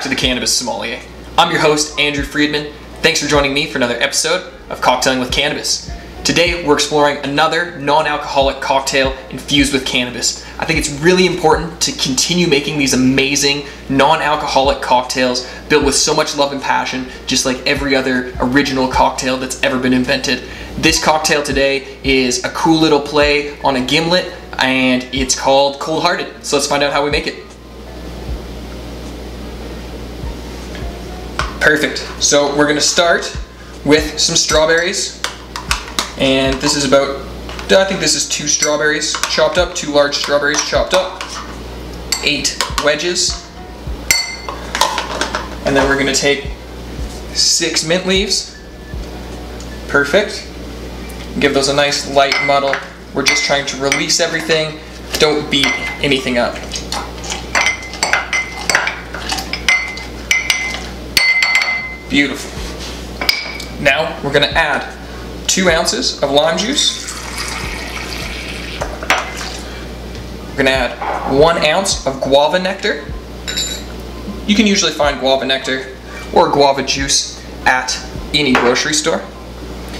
back to the Cannabis Sommelier. I'm your host, Andrew Freedman. Thanks for joining me for another episode of Cocktailing with Cannabis. Today, we're exploring another non-alcoholic cocktail infused with cannabis. I think it's really important to continue making these amazing non-alcoholic cocktails built with so much love and passion, just like every other original cocktail that's ever been invented. This cocktail today is a cool little play on a gimlet, and it's called Cold Hearted. So let's find out how we make it. Perfect. So we're gonna start with some strawberries, and this is about, I think this is 2 strawberries chopped up, 2 large strawberries chopped up, 8 wedges, and then we're gonna take 6 mint leaves. Perfect. Give those a nice light muddle. We're just trying to release everything. Don't beat anything up. Beautiful. Now we're going to add 2 ounces of lime juice. We're going to add 1 ounce of guava nectar. You can usually find guava nectar or guava juice at any grocery store.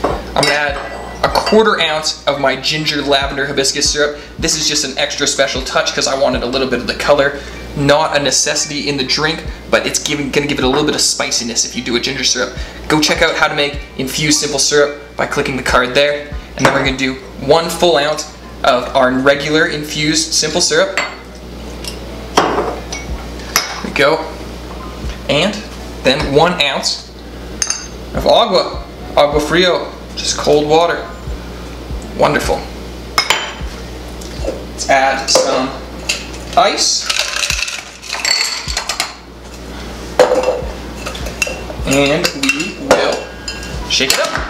I'm going to add 1/4 ounce of my ginger lavender hibiscus syrup. This is just an extra special touch because I wanted a little bit of the color. Not a necessity in the drink, but it's gonna give it a little bit of spiciness if you do a ginger syrup. Go check out how to make infused simple syrup by clicking the card there. And then we're gonna do 1 full ounce of our regular infused simple syrup. There we go. And then 1 ounce of agua frio, just cold water. Wonderful. Let's add some ice. And we will shake it up. There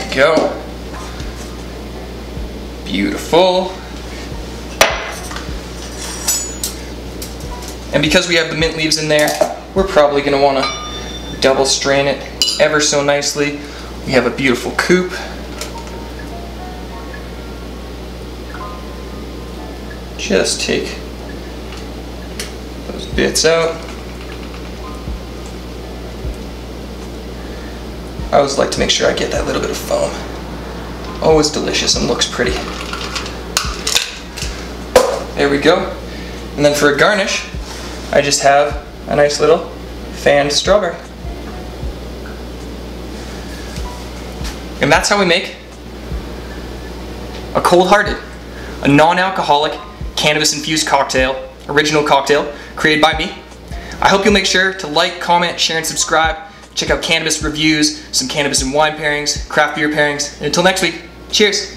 we go. Beautiful. And because we have the mint leaves in there, we're probably going to want to double strain it ever so nicely. We have a beautiful coupe. Just take those bits out. I always like to make sure I get that little bit of foam. Always delicious and looks pretty. There we go. And then for a garnish, I just have a nice little fanned strawberry. And that's how we make a Cold Hearted, a non-alcoholic cannabis-infused cocktail, original cocktail created by me. I hope you'll make sure to like, comment, share, and subscribe. Check out cannabis reviews, some cannabis and wine pairings, craft beer pairings. And until next week, cheers.